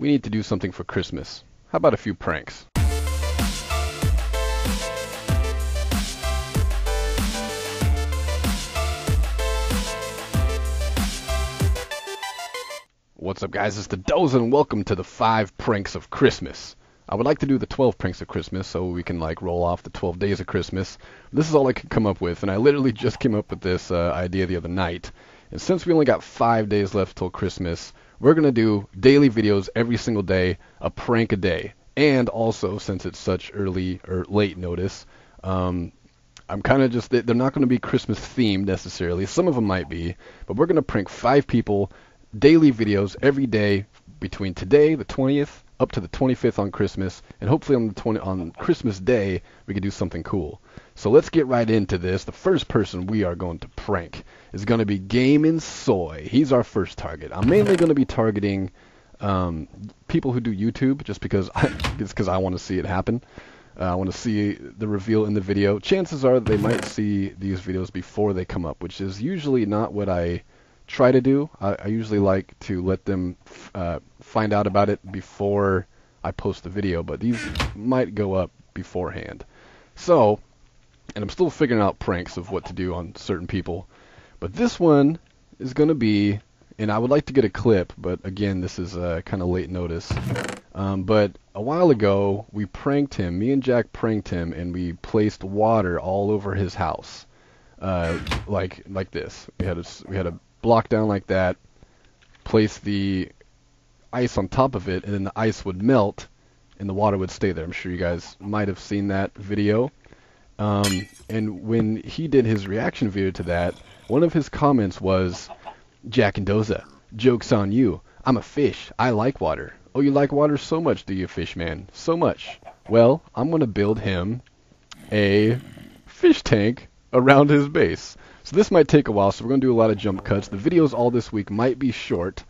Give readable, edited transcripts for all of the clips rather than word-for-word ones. We need to do something for Christmas. How about a few pranks? What's up, guys? It's the Doza and welcome to the 5 pranks of Christmas. I would like to do the 12 pranks of Christmas so we can like roll off the 12 days of Christmas. This is all I could come up with, and I literally just came up with this idea the other night. And since we only got 5 days left till Christmas, we're going to do daily videos every single day, a prank a day. And also, since it's such early or late notice, I'm kind of just, they're not going to be Christmas themed necessarily. Some of them might be, but we're going to prank 5 people, daily videos every day between today, the 20th, up to the 25th on Christmas, and hopefully on Christmas Day we can do something cool. So let's get right into this. The first person we are going to prank is going to be GaminSoy. He's our first target. I'm mainly going to be targeting people who do YouTube, just because I want to see it happen. I want to see the reveal in the video. Chances are they might see these videos before they come up, which is usually not what I try to do. I usually like to let them find out about it before I post the video, but these might go up beforehand. So, and I'm still figuring out pranks of what to do on certain people, but this one is going to be, and I would like to get a clip, but again, this is kind of late notice, but a while ago we pranked him, me and Jack pranked him, and we placed water all over his house, like this. We had a block down like that, place the ice on top of it, and then the ice would melt and the water would stay there. I'm sure you guys might have seen that video. And when he did his reaction video to that, one of his comments was, "Jack and Doza, joke's on you. I'm a fish. I like water." Oh, you like water so much, do you, fish man? So much. Well, I'm going to build him a fish tank around his base. So this might take a while, so we're going to do a lot of jump cuts. The videos all this week might be short.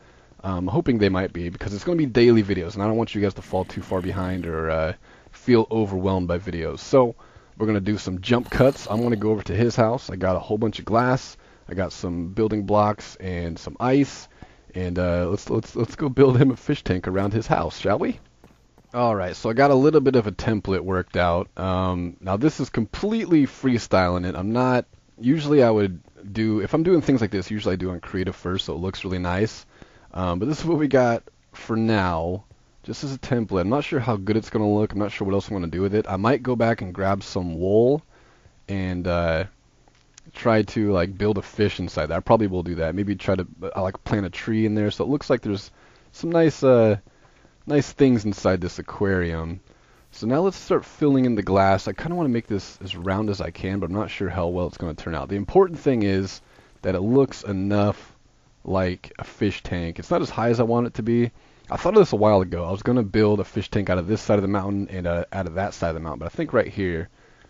I'm hoping they might be, because it's going to be daily videos, and I don't want you guys to fall too far behind or feel overwhelmed by videos. So we're going to do some jump cuts. I'm going to go over to his house. I got a whole bunch of glass. I got some building blocks and some ice. And let's go build him a fish tank around his house, shall we? Alright, so I got a little bit of a template worked out. Now this is completely freestyling it. I'm not... Usually I would do, if I'm doing things like this, usually I do on creative first, so it looks really nice. But this is what we got for now, just as a template. I'm not sure how good it's going to look. I'm not sure what else I'm going to do with it. I might go back and grab some wool and try to like build a fish inside that. I probably will do that. Maybe try to plant a tree in there. So it looks like there's some nice, nice things inside this aquarium. So now let's start filling in the glass. I kind of want to make this as round as I can, but I'm not sure how well it's going to turn out. The important thing is that it looks enough like a fish tank. It's not as high as I want it to be. I thought of this a while ago. I was going to build a fish tank out of this side of the mountain and out of that side of the mountain, but I think right here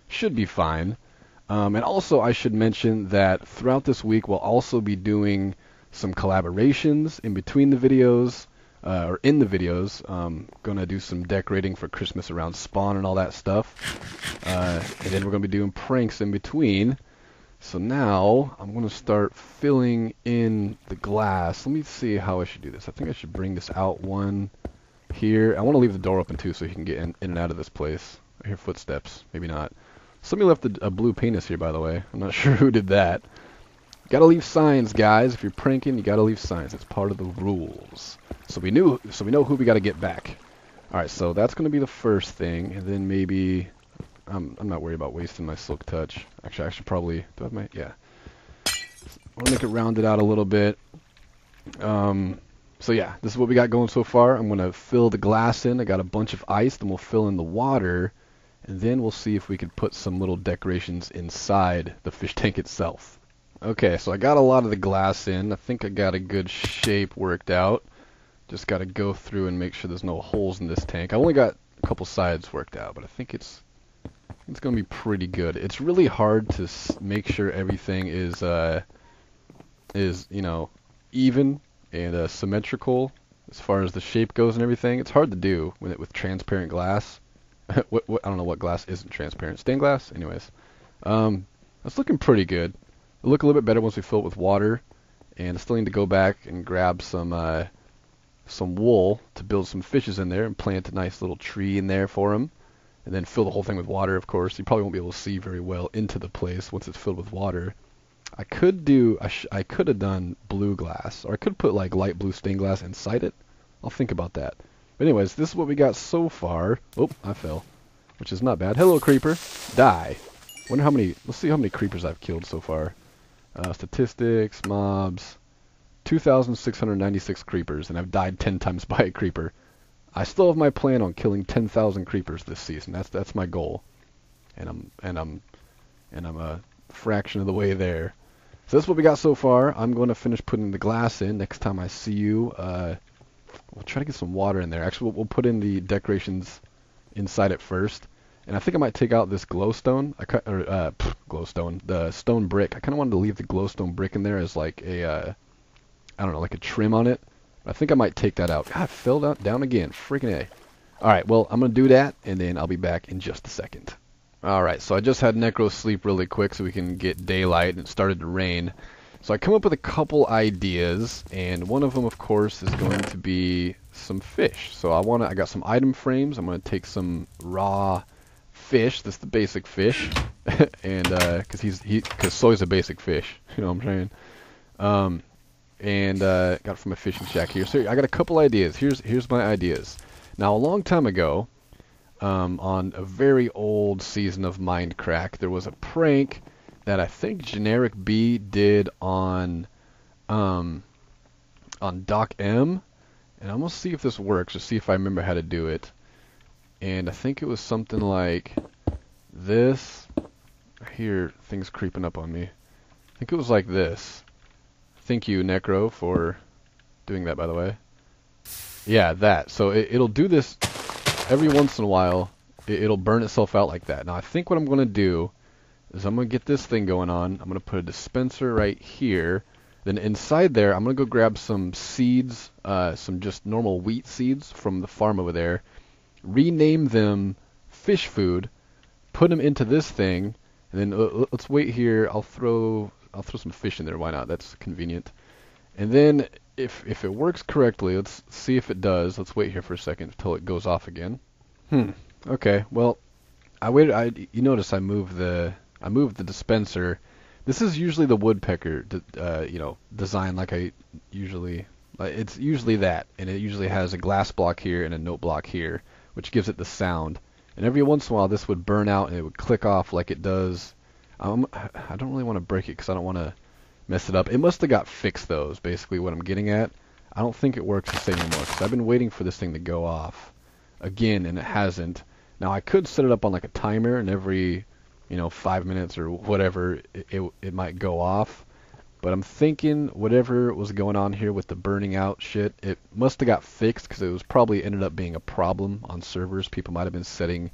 should be fine. And also I should mention that throughout this week we'll also be doing some collaborations in between the videos. Or in the videos, gonna do some decorating for Christmas around spawn and all that stuff, and then we're gonna be doing pranks in between. So now I'm gonna start filling in the glass. Let me see how I should do this. I think I should bring this out one here. I want to leave the door open too, so he can get in and out of this place. I hear footsteps. Maybe not. Somebody left a blue penis here, by the way. I'm not sure who did that. Gotta leave signs, guys. If you're pranking, you gotta leave signs. It's part of the rules. So we know who we gotta get back. Alright, so that's gonna be the first thing, and then maybe... I'm not worried about wasting my silk touch. Actually, I should probably... Do I have my... Yeah. I wanna make it rounded out a little bit. So yeah, this is what we got going so far. I'm gonna fill the glass in. I got a bunch of ice, then we'll fill in the water, and then we'll see if we can put some little decorations inside the fish tank itself. Okay, so I got a lot of the glass in. I think I got a good shape worked out. Just got to go through and make sure there's no holes in this tank. I only got a couple sides worked out, but I think it's going to be pretty good. It's really hard to make sure everything is you know, even and symmetrical as far as the shape goes and everything. It's hard to do with transparent glass. I don't know what glass isn't transparent. Stained glass? Anyways, that's looking pretty good. It'll look a little bit better once we fill it with water, and I still need to go back and grab some wool to build some fishes in there and plant a nice little tree in there for them, and then fill the whole thing with water. Of course, you probably won't be able to see very well into the place once it's filled with water. I could do, I could have done blue glass, or I could put like light blue stained glass inside it. I'll think about that. But anyways, this is what we got so far. Oh, I fell, which is not bad. Hello, creeper. Die. Wonder how many, let's see how many creepers I've killed so far. Statistics, mobs, 2,696 creepers, and I've died 10 times by a creeper. I still have my plan on killing 10,000 creepers this season. That's my goal, and I'm a fraction of the way there. So that's what we got so far. I'm going to finish putting the glass in next time I see you. We'll try to get some water in there. Actually, we'll put in the decorations inside it first, and I think I might take out this glowstone. The stone brick. I kind of wanted to leave the glowstone brick in there as like a I don't know, like a trim on it. I think I might take that out. God, I fell down again. Freaking A. Alright, well, I'm going to do that, and then I'll be back in just a second. Alright, so I just had Necro sleep really quick so we can get daylight, and it started to rain. So I come up with a couple ideas, and one of them, of course, is going to be some fish. So I got some item frames. I'm going to take some raw fish. That's the basic fish, and because soy's a basic fish. You know what I'm saying? And got it from a fishing shack here. So I got a couple ideas. Here's my ideas. Now, a long time ago, on a very old season of Mindcrack, there was a prank that I think Generic B did on Doc M. And I'm gonna see if this works, or see if I remember how to do it. And I think it was something like this. I hear things creeping up on me. I think it was like this. Thank you, Necro, for doing that, by the way. Yeah, that. So it'll do this every once in a while. It'll burn itself out like that. Now, I think what I'm going to do is I'm going to get this thing going on. I'm going to put a dispenser right here. Then inside there, I'm going to go grab some seeds, some just normal wheat seeds from the farm over there, rename them fish food, put them into this thing, and then let's wait here. I'll throw some fish in there. Why not? That's convenient. And then if it works correctly, let's see if it does. Let's wait here for a second until it goes off again. Okay. Well, I waited. You notice I moved the dispenser. This is usually the woodpecker design, like I usually. It's usually that, and it usually has a glass block here and a note block here, which gives it the sound. And every once in a while, this would burn out and it would click off like it does. I don't really want to break it because I don't want to mess it up. It must have got fixed, though, is basically what I'm getting at. I don't think it works the same anymore because I've been waiting for this thing to go off again, and it hasn't. Now, I could set it up on like a timer, and every 5 minutes or whatever, it might go off. But I'm thinking whatever was going on here with the burning out shit, it must have got fixed because it was probably ended up being a problem on servers. People might have been setting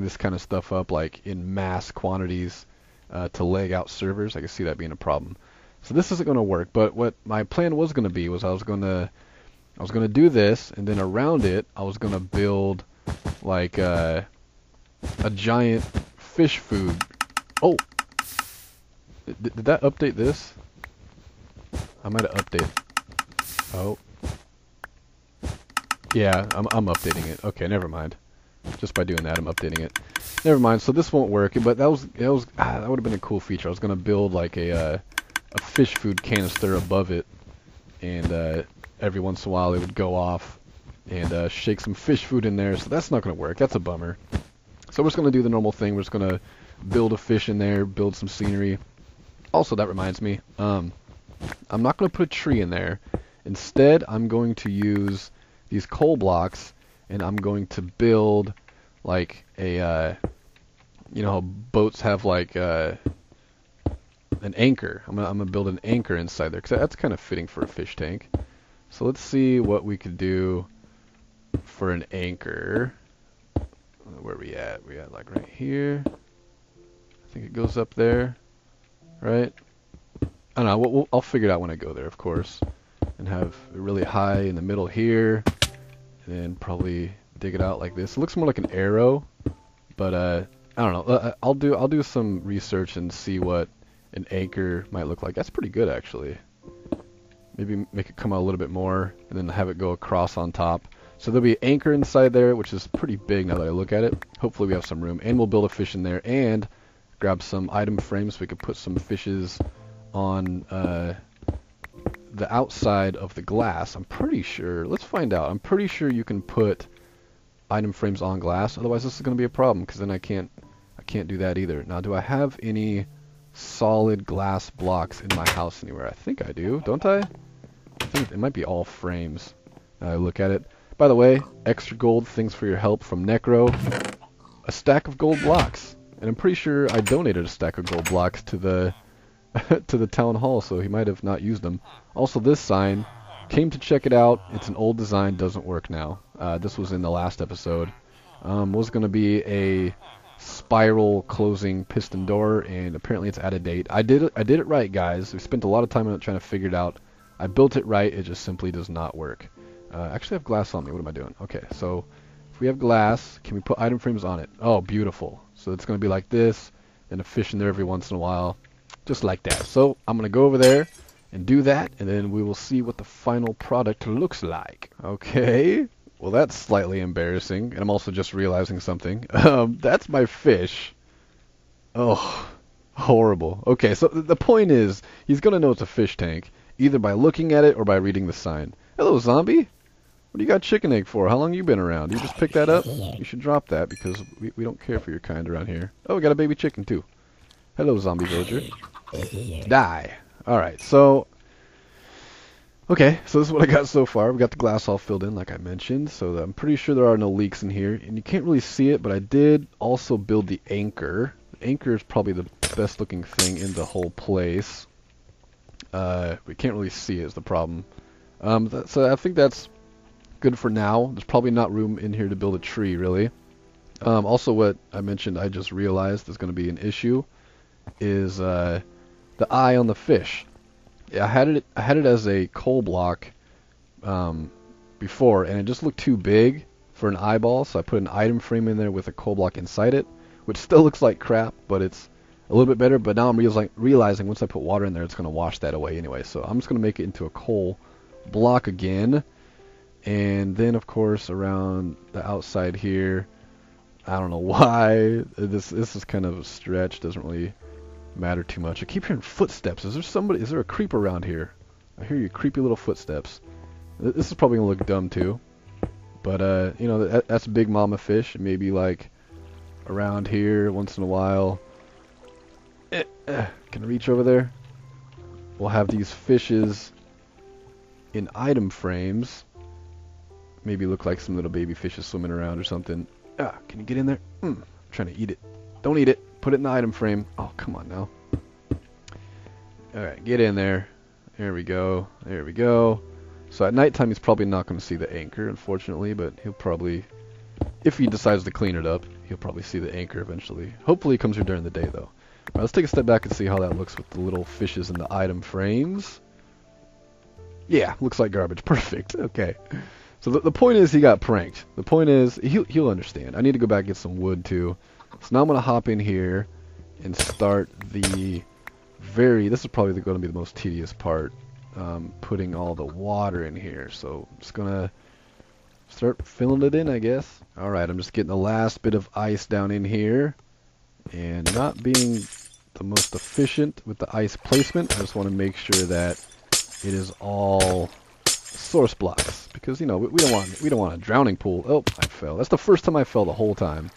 this kind of stuff up like in mass quantities to lag out servers. I can see that being a problem. So this isn't going to work, but what my plan was going to be was I was going to do this, and then around it I was going to build like a giant fish food. Oh, did that update this? I might have updated. Oh. Yeah, I'm updating it. Okay, never mind. Just by doing that, I'm updating it. Never mind. So this won't work. But that would have been a cool feature. I was gonna build like a fish food canister above it, and every once in a while it would go off and shake some fish food in there. So that's not gonna work. That's a bummer. So we're just gonna do the normal thing. We're just gonna build a fish in there, build some scenery. Also, that reminds me, I'm not gonna put a tree in there. Instead, I'm going to use these coal blocks. And I'm going to build like a, how boats have like an anchor. I'm gonna build an anchor inside there because that's kind of fitting for a fish tank. So let's see what we could do for an anchor. Where are we at? We at like right here. I think it goes up there, right? I don't know. I'll figure it out when I go there, of course. And have it really high in the middle here. Then probably dig it out like this. It looks more like an arrow, but I don't know. I'll do some research and see what an anchor might look like. That's pretty good, actually. Maybe make it come out a little bit more and then have it go across on top. So there'll be an anchor inside there, which is pretty big now that I look at it. Hopefully we have some room, and we'll build a fish in there and grab some item frames so we can put some fishes on the outside of the glass. I'm pretty sure, let's find out. I'm pretty sure you can put item frames on glass, otherwise this is going to be a problem because then I can't do that either. Now, do I have any solid glass blocks in my house anywhere? I think I do, don't I? I think it might be all frames now I look at it. By the way, extra gold, thanks for your help, from Necro. A stack of gold blocks. And I'm pretty sure I donated a stack of gold blocks to the town hall, so he might have not used them. Also, this sign, came to check it out. It's an old design, doesn't work now. This was in the last episode. Was going to be a spiral closing piston door, and apparently it's out of date. I did it right, guys. We spent a lot of time on it trying to figure it out. I built it right. It just simply does not work. Actually, I have glass on me. What am I doing? Okay, so if we have glass, can we put item frames on it? Oh, beautiful. So it's going to be like this, and a fish in there every once in a while. Just like that. So I'm going to go over there and do that, and then we will see what the final product looks like. Okay, well, that's slightly embarrassing, and I'm also just realizing something. That's my fish. Oh, horrible. Okay, so the point is, he's going to know it's a fish tank, either by looking at it or by reading the sign. Hello, zombie. What do you got chicken egg for? How long you been around? You just picked that up? You should drop that, because we don't care for your kind around here. Oh, we got a baby chicken, too. Hello, zombie villager. Die. Alright, so, okay, so this is what I got so far. We got the glass all filled in, like I mentioned, so I'm pretty sure there are no leaks in here. And you can't really see it, but I did also build the anchor. The anchor is probably the best looking thing in the whole place. We can't really see it is the problem. So I think that's good for now. There's probably not room in here to build a tree, really. Also, what I mentioned, I just realized is going to be an issue, is the eye on the fish. Yeah, I had it as a coal block before, and it just looked too big for an eyeball, so I put an item frame in there with a coal block inside it, which still looks like crap, but it's a little bit better. But now I'm realizing once I put water in there, it's going to wash that away anyway. So I'm just going to make it into a coal block again. And then, of course, around the outside here, I don't know why. This is kind of a stretch, doesn't really matter too much. I keep hearing footsteps. Is there somebody? Is there a creeper around here? I hear your creepy little footsteps. This is probably gonna look dumb too, but you know, that's a big mama fish. Maybe like around here once in a while. Can I reach over there? We'll have these fishes in item frames. Maybe look like some little baby fishes swimming around or something. Ah, can you get in there? I'm trying to eat it. Don't eat it. Put it in the item frame. Oh, come on now. Alright, get in there. There we go. There we go. So at nighttime, he's probably not going to see the anchor, unfortunately, but he'll probably, if he decides to clean it up, he'll probably see the anchor eventually. Hopefully it comes here during the day, though. Alright, let's take a step back and see how that looks with the little fishes in the item frames. Yeah, looks like garbage. Perfect. Okay. So the point is he got pranked. The point is he'll understand. I need to go back and get some wood, too. So now I'm going to hop in here and start the this is probably going to be the most tedious part, putting all the water in here. So I'm just going to start filling it in, I guess. Alright, I'm just getting the last bit of ice down in here. And not being the most efficient with the ice placement, I just want to make sure that it is all source blocks. Because, you know, we don't want a drowning pool. Oh, I fell. That's the first time I fell the whole time.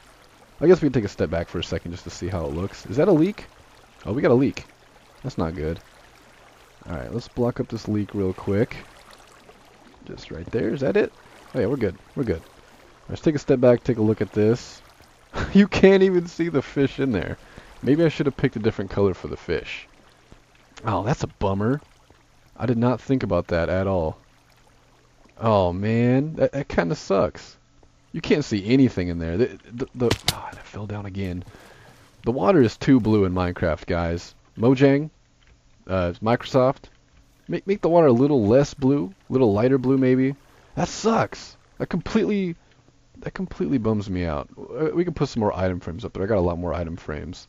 I guess we can take a step back for a second just to see how it looks. Is that a leak? Oh, we got a leak. That's not good. Alright, let's block up this leak real quick. Just right there. Is that it? Oh yeah, we're good. We're good. Let's take a step back, take a look at this. You can't even see the fish in there. Maybe I should have picked a different color for the fish. Oh, that's a bummer. I did not think about that at all. Oh man, that kind of sucks. You can't see anything in there. Oh, I fell down again. The water is too blue in Minecraft, guys. Mojang, Microsoft, make the water a little less blue, a little lighter blue maybe. That sucks. That completely bums me out. We can put some more item frames up there. I got a lot more item frames.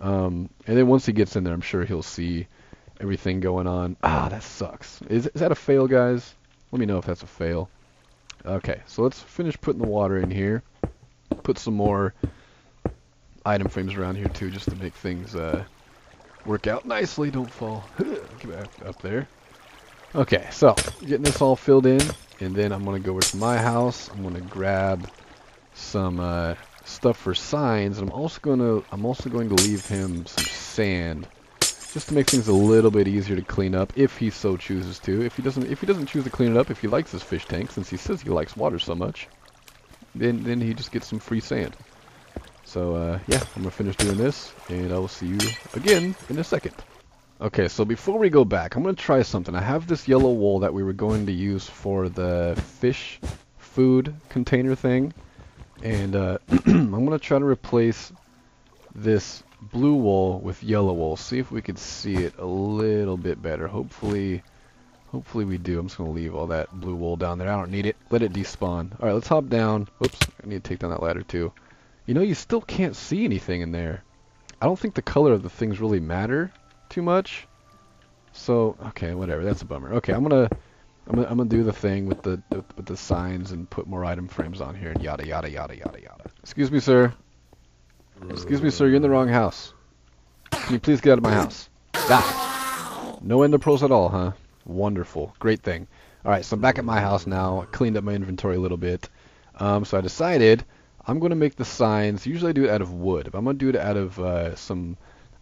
And then once he gets in there, I'm sure he'll see everything going on. Ah, that sucks. Is that a fail, guys? Let me know if that's a fail. Okay, so let's finish putting the water in here. Put some more item frames around here too, just to make things work out nicely. Don't fall. Get back up there. Okay, so getting this all filled in, and then I'm gonna go over to my house. I'm gonna grab some stuff for signs, and I'm also going to leave him some sand, just to make things a little bit easier to clean up if he so chooses to. If he doesn't choose to clean it up, if he likes his fish tank, since he says he likes water so much, then he just gets some free sand. So yeah, I'm gonna finish doing this, and I will see you again in a second. Okay, so before we go back, I'm gonna try something. I have this yellow wool that we were going to use for the fish food container thing, and I'm gonna try to replace this blue wool with yellow wool. See if we could see it a little bit better. Hopefully we do. I'm just gonna leave all that blue wool down there. I don't need it. Let it despawn. All right, let's hop down. Oops, I need to take down that ladder too. You know, you still can't see anything in there. I don't think the color of the things really matter too much. So okay, whatever. That's a bummer. Okay, I'm gonna do the thing with the signs and put more item frames on here and yada yada yada yada yada. Excuse me, sir. Excuse me, sir. You're in the wrong house. Can you please get out of my house? Ah. No ender pearls at all, huh? Wonderful. Great thing. Alright, so I'm back at my house now. I cleaned up my inventory a little bit. So I decided I'm going to make the signs. Usually I do it out of wood, but I'm going to do it out of some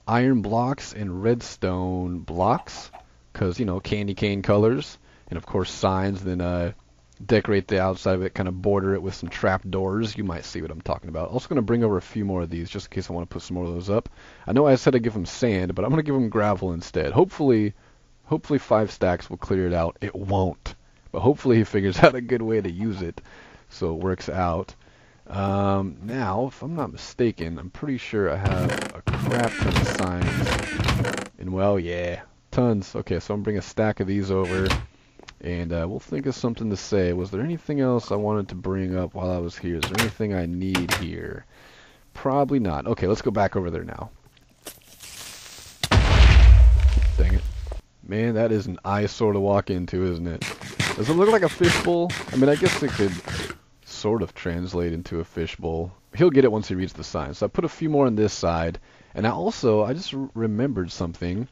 iron blocks and redstone blocks. Because, you know, candy cane colors. And, of course, signs. Then decorate the outside of it, kind of border it with some trap doors. You might see what I'm talking about. Also going to bring over a few more of these just in case I want to put some more of those up. I know I said I'd give them sand, but I'm going to give them gravel instead. Hopefully 5 stacks will clear it out. It won't. But hopefully he figures out a good way to use it so it works out. Now, if I'm not mistaken, I'm pretty sure I have a crap ton of signs. And, well, yeah, tons. Okay, so I'm going to bring a stack of these over. And we'll think of something to say. Was there anything else I wanted to bring up while I was here? Is there anything I need here? Probably not. Okay, let's go back over there now. Dang it. Man, that is an eyesore to walk into, isn't it? Does it look like a fishbowl? I mean, I guess it could sort of translate into a fishbowl. He'll get it once he reads the sign. So I put a few more on this side. And I just remembered something.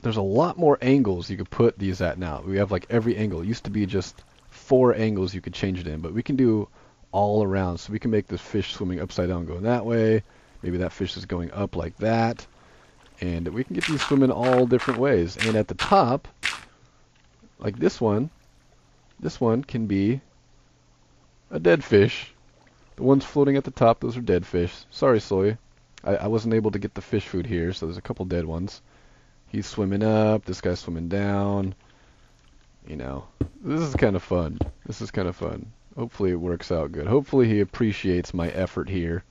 There's a lot more angles you could put these at now. We have like every angle. It used to be just 4 angles you could change it in, but we can do all around. So we can make this fish swimming upside down going that way. Maybe that fish is going up like that. And we can get these swimming all different ways. And at the top, like this one can be a dead fish. The ones floating at the top, those are dead fish. Sorry, Soy. I wasn't able to get the fish food here, so there's a couple dead ones. He's swimming up, this guy's swimming down. You know, this is kind of fun. This is kind of fun. Hopefully it works out good. Hopefully he appreciates my effort here.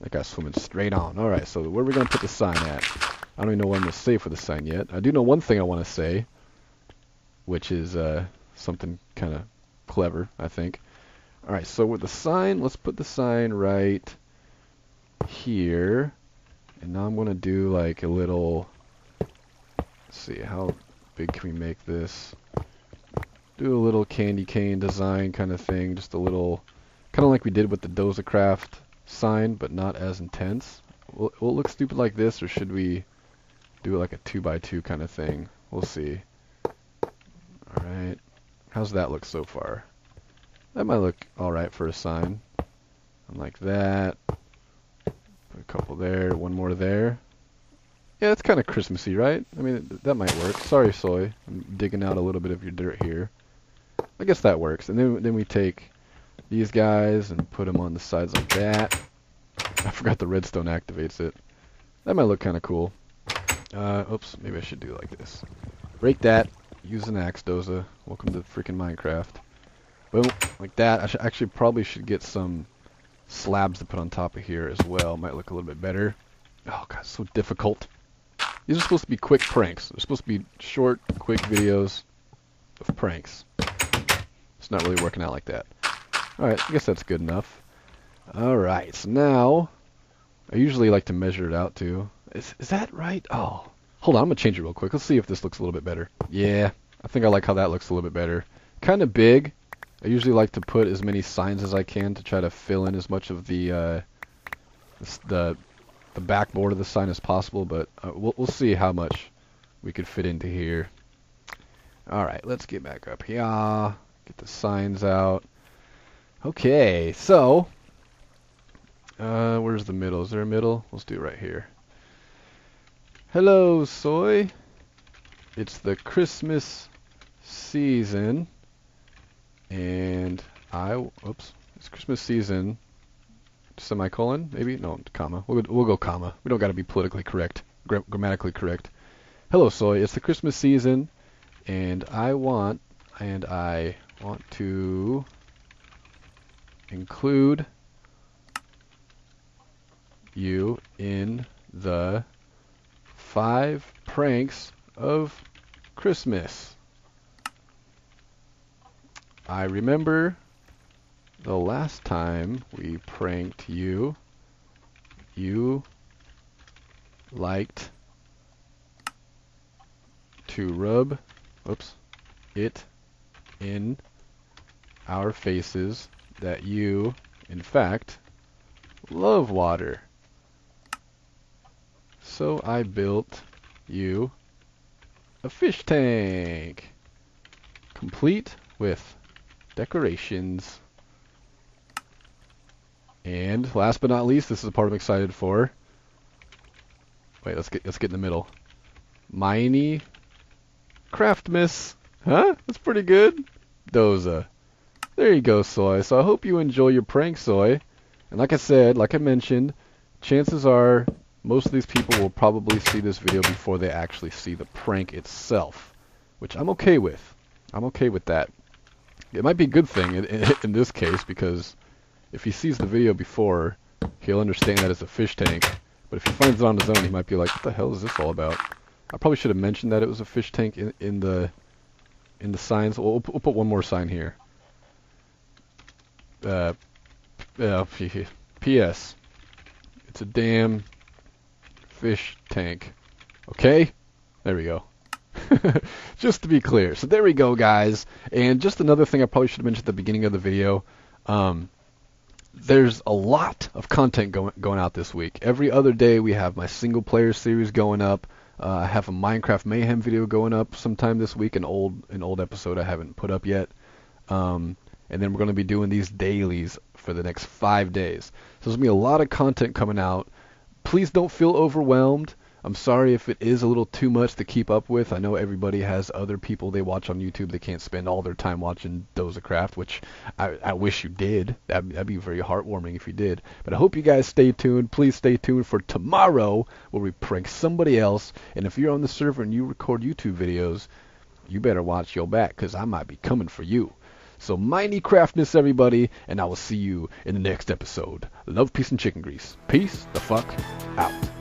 That guy's swimming straight on. All right, so where are we going to put the sign at? I don't even know what I'm going to say for the sign yet. I do know one thing I want to say, which is something kind of clever, I think. All right, so with the sign, let's put the sign right here. And now I'm going to do like a little... see how big can we make this. Do a little candy cane design kind of thing, just a little kind of like we did with the Doza Craft sign, but not as intense. Will it look stupid like this, or should we do it like a 2x2 kind of thing? We'll see. All right, how's that look so far? That might look all right for a sign. And like that, put a couple there, one more there. Yeah, it's kind of Christmassy, right? I mean, that might work. Sorry, Soy. I'm digging out a little bit of your dirt here. I guess that works. And then we take these guys and put them on the sides like that. I forgot the redstone activates it. That might look kind of cool. Oops, maybe I should do like this. Break that. Use an axe, Doza. Welcome to freaking Minecraft. Boom. Like that. I actually probably should get some slabs to put on top of here as well. Might look a little bit better. Oh, God, so difficult. These are supposed to be quick pranks. They're supposed to be short, quick videos of pranks. It's not really working out like that. Alright, I guess that's good enough. Alright, so now... I usually like to measure it out, too. Is that right? Oh, Hold on, I'm going to change it real quick. Let's see if this looks a little bit better. Yeah, I think I like how that looks a little bit better. Kind of big. I usually like to put as many signs as I can to try to fill in as much of the backboard of the sign as possible, but we'll see how much we could fit into here. Alright, let's get back up here. Get the signs out. Okay, so... where's the middle? Is there a middle? Let's do it right here. Hello, soy. It's the Christmas season. And oops, it's Christmas season. Semicolon, maybe? No, comma. We'll go comma. We don't got to be politically correct, grammatically correct. Hello, soy. It's the Christmas season. And I want to include you in the 5 pranks of Christmas. I remember the last time we pranked you, you liked to rub it in our faces that you, in fact, love water. So I built you a fish tank, complete with decorations. And last but not least, this is the part I'm excited for. Wait, let's get in the middle. Minecraftmas. Huh? That's pretty good. Doza. There you go, soy. So I hope you enjoy your prank, soy. And like I said, like I mentioned, chances are most of these people will probably see this video before they actually see the prank itself, which I'm okay with. I'm okay with that. It might be a good thing in this case, because if he sees the video before, he'll understand that it's a fish tank. But if he finds it on his own, he might be like, what the hell is this all about? I probably should have mentioned that it was a fish tank in the signs. We'll put one more sign here. P.S. It's a damn fish tank. Okay? There we go. Just to be clear. So there we go, guys. And just another thing I probably should have mentioned at the beginning of the video. There's a lot of content going out this week. Every other day we have my single-player series going up. I have a Minecraft Mayhem video going up sometime this week, an old episode I haven't put up yet. And then we're going to be doing these dailies for the next 5 days. So there's going to be a lot of content coming out. Please don't feel overwhelmed. I'm sorry if it is a little too much to keep up with. I know everybody has other people they watch on YouTube. They can't spend all their time watching DozaCraft, which I wish you did. That'd be very heartwarming if you did. But I hope you guys stay tuned. Please stay tuned for tomorrow, where we prank somebody else. And if you're on the server and you record YouTube videos, you better watch your back, because I might be coming for you. So Minecraftness, everybody, and I will see you in the next episode. Love, peace, and chicken grease. Peace the fuck out.